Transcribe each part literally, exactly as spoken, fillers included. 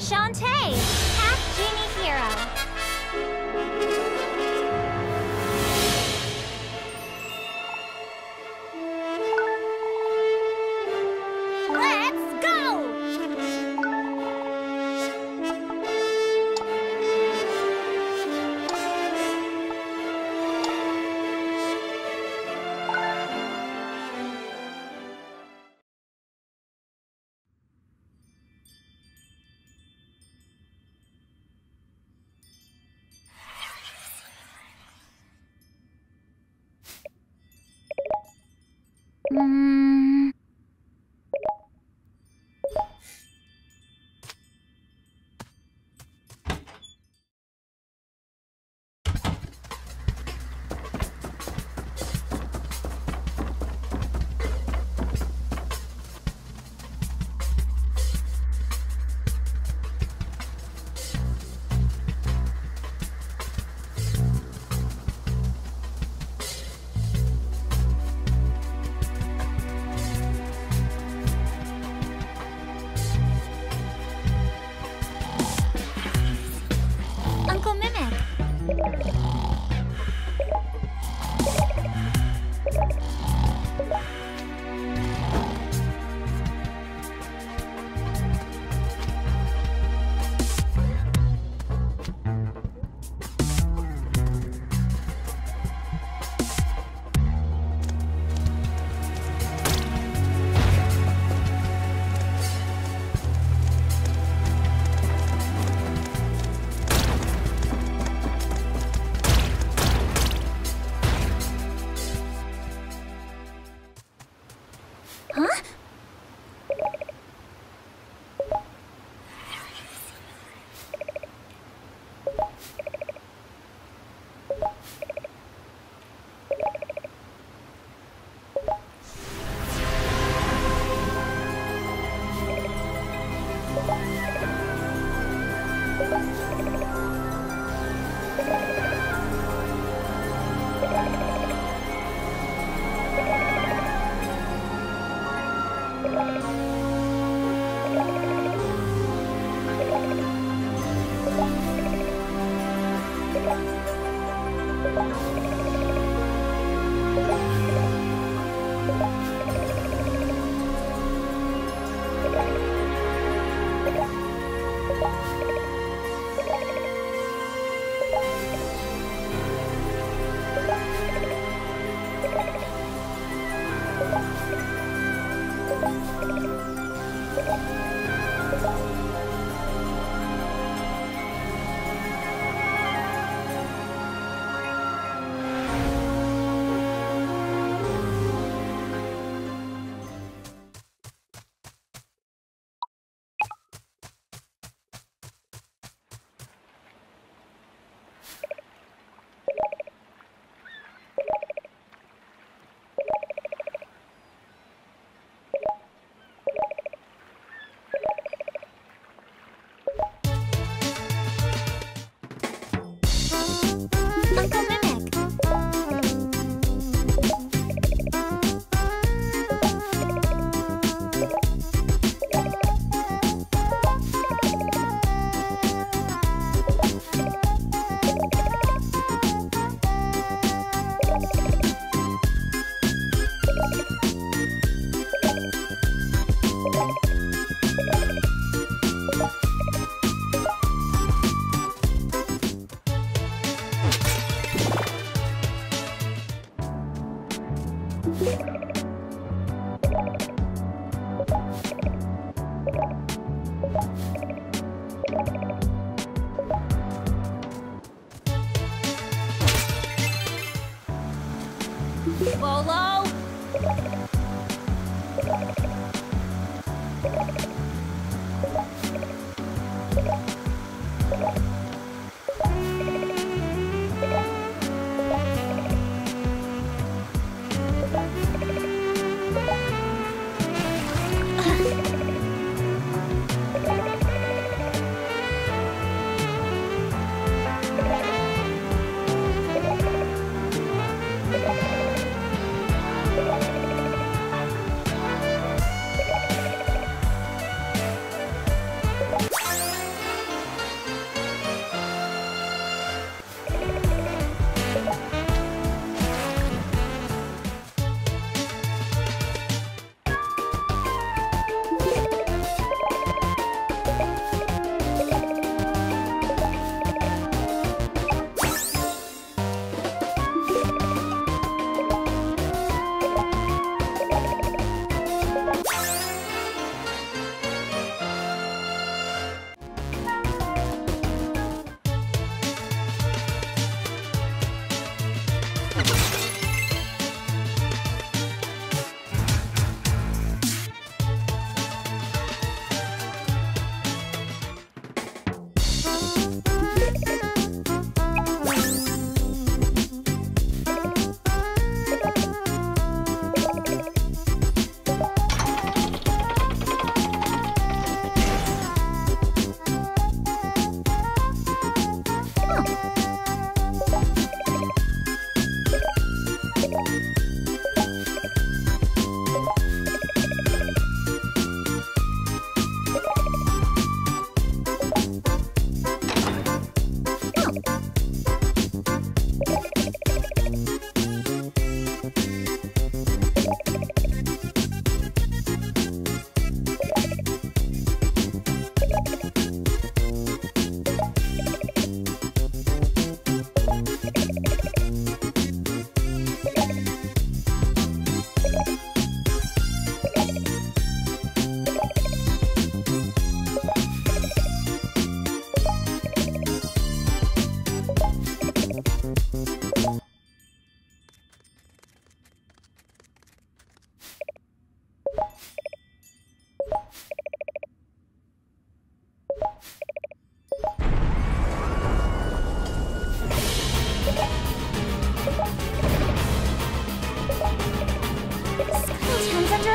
Shantae, Half-Genie Hero. Let's go! Mm. Bolo!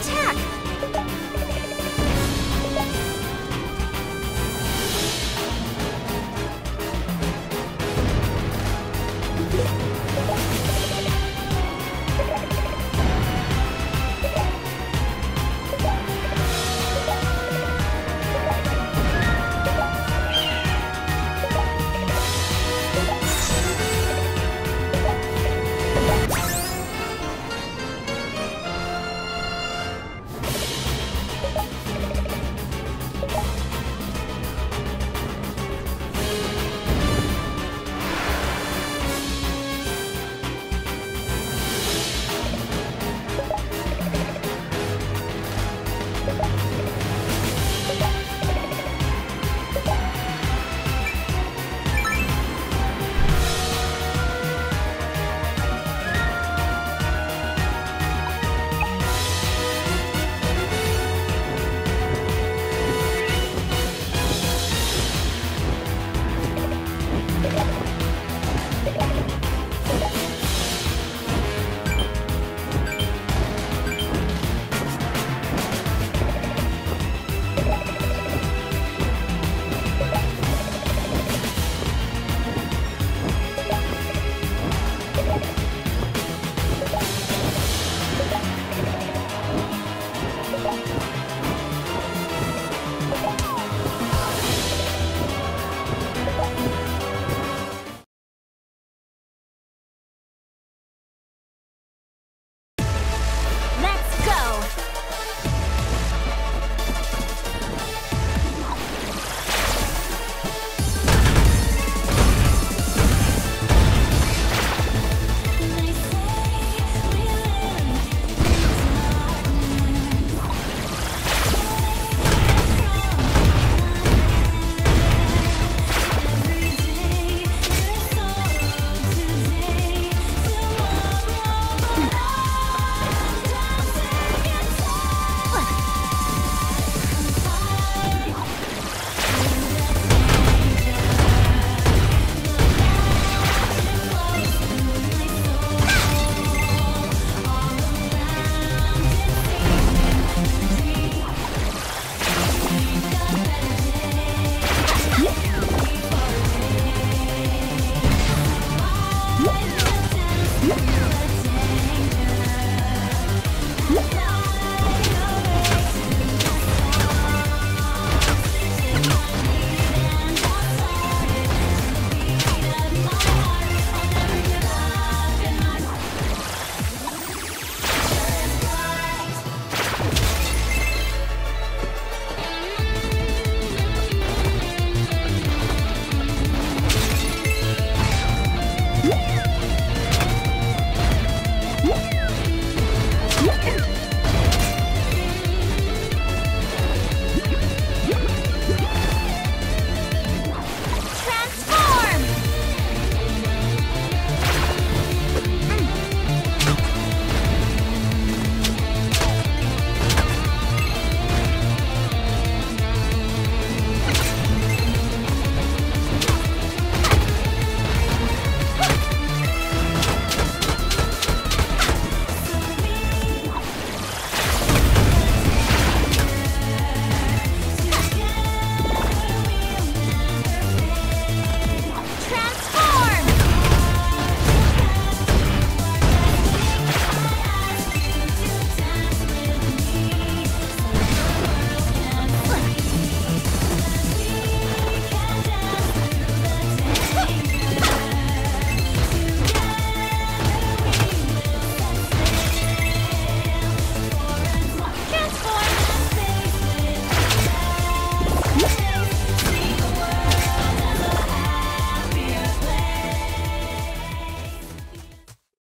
attack!